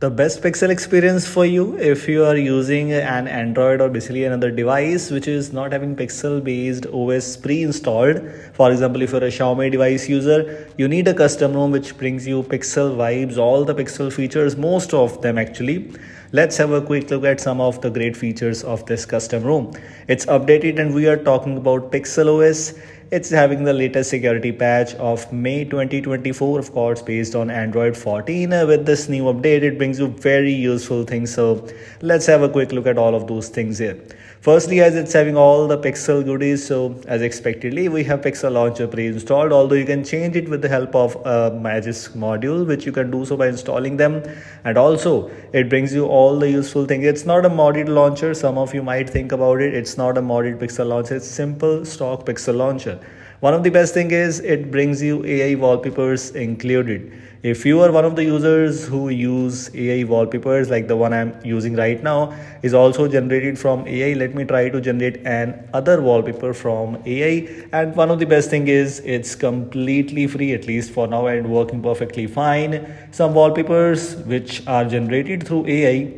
The best Pixel experience for you if you are using an Android or basically another device which is not having Pixel based OS pre-installed. For example, if you're a Xiaomi device user, you need a custom ROM which brings you Pixel vibes, all the Pixel features, most of them actually. Let's have a quick look at some of the great features of this custom ROM. It's updated and we are talking about Pixel OS. It's having the latest security patch of May 2024, of course, based on Android 14. With this new update, it brings you very useful things. So let's have a quick look at all of those things here. Firstly, as it's having all the Pixel goodies, so as expectedly, we have Pixel Launcher pre-installed, although you can change it with the help of a Magisk module, which you can do so by installing them. And also, it brings you all the useful things. It's not a modded launcher. Some of you might think about it. It's not a modded Pixel launcher. It's simple stock Pixel launcher. One of the best thing is it brings you AI wallpapers included. If you are one of the users who use AI wallpapers, like the one I'm using right now is also generated from AI. Let me try to generate an other wallpaper from AI. And one of the best thing is it's completely free, at least for now, and working perfectly fine. Some wallpapers which are generated through AI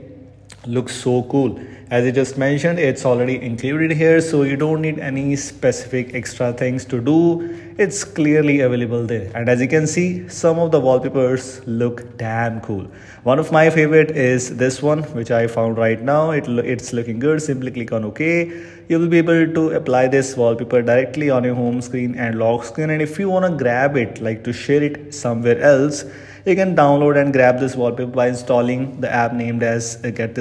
looks so cool. As I just mentioned, it's already included here, so you don't need any specific extra things to do. It's clearly available there. And as you can see, some of the wallpapers look damn cool. One of my favorite is this one, which I found right now. It's looking good. Simply click on OK. You will be able to apply this wallpaper directly on your home screen and lock screen. And if you want to grab it, like to share it somewhere else, you can download and grab this wallpaper by installing the app named as Get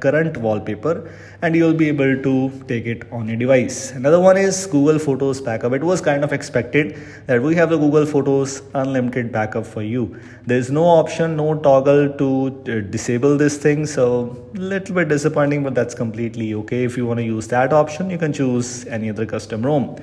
Current Wallpaper, and you'll be able to take it on your device. Another one is Google Photos backup. It was kind of expected that we have the Google Photos unlimited backup for you. There's no option, no toggle to disable this thing, so little bit disappointing, but that's completely okay. If you want to use that option, you can choose any other custom ROM.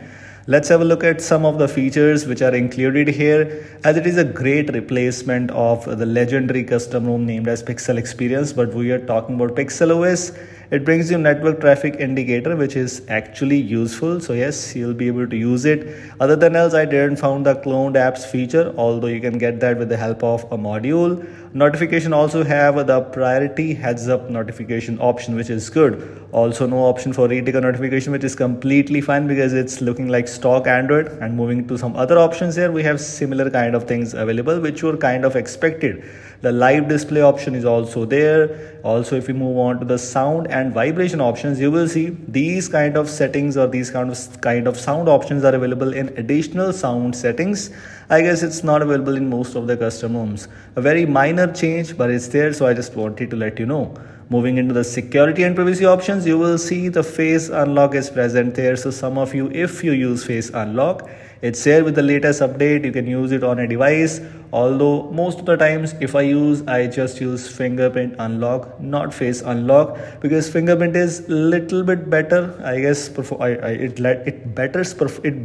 Let's have a look at some of the features which are included here, as it is a great replacement of the legendary custom ROM named as Pixel Experience, but we are talking about Pixel OS. It brings you network traffic indicator, which is actually useful. So yes, you'll be able to use it. Other than else, I didn't found the cloned apps feature, although you can get that with the help of a module. Notification also have the priority heads up notification option, which is good. Also no option for reticle notification, which is completely fine because it's looking like stock Android. And moving to some other options here, we have similar kind of things available, which were kind of expected. The live display option is also there. Also, if you move on to the sound and vibration options, you will see these kind of settings or these kind of sound options are available in additional sound settings. I guess it's not available in most of the custom ROMs. A very minor change, but it's there, so I just wanted to let you know. Moving into the security and privacy options, you will see the face unlock is present there. So some of you, if you use face unlock, it's here with the latest update. You can use it on a device. Although most of the times if I just use fingerprint unlock, not face unlock, because fingerprint is little bit better. I guess it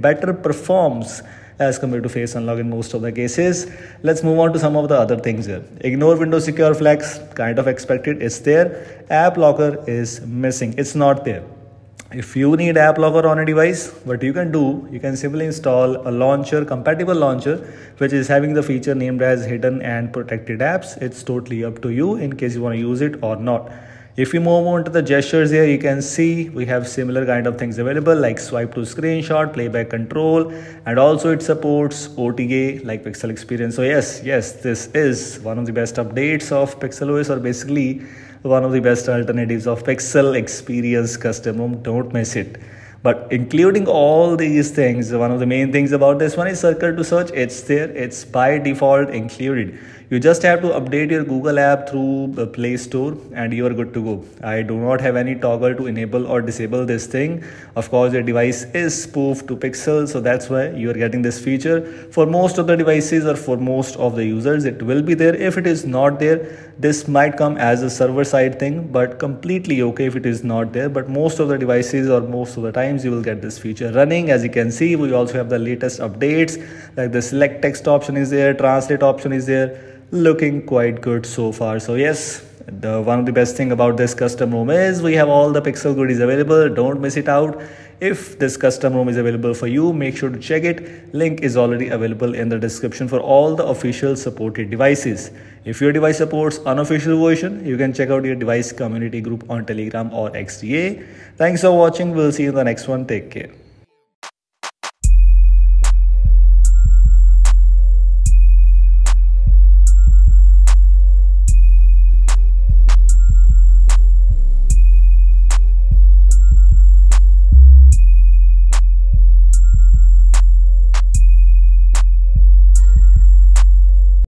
better performs as compared to face unlock in most of the cases. Let's move on to some of the other things here. Ignore Windows Secure Flex, kind of expected, it's there. App Locker is missing, it's not there. If you need app locker on a device, what you can do, you can simply install a launcher, compatible launcher, which is having the feature named as hidden and protected apps. It's totally up to you in case you want to use it or not. If you move on to the gestures here, you can see we have similar kind of things available, like swipe to screenshot, playback control, and also it supports OTA like Pixel Experience. So yes, this is one of the best updates of Pixel OS, or basically one of the best alternatives of Pixel Experience custom ROM. Don't miss it. But including all these things, one of the main things about this one is Circle to Search. It's there. It's by default included. You just have to update your Google app through the Play Store and you are good to go. I do not have any toggle to enable or disable this thing. Of course, your device is spoofed to Pixel, so that's why you are getting this feature. For most of the devices or for most of the users, it will be there. If it is not there, this might come as a server-side thing, but completely okay if it is not there. But most of the devices or most of the time, you will get this feature running. As you can see, we also have the latest updates, like the select text option is there, translate option is there, looking quite good so far. So yes, the one of the best thing about this custom ROM is we have all the Pixel goodies available. Don't miss it out. If this custom ROM is available for you, make sure to check it. Link is already available in the description for all the official supported devices. If your device supports unofficial version, you can check out your device community group on Telegram or XDA. Thanks for watching. We'll see you in the next one. Take care.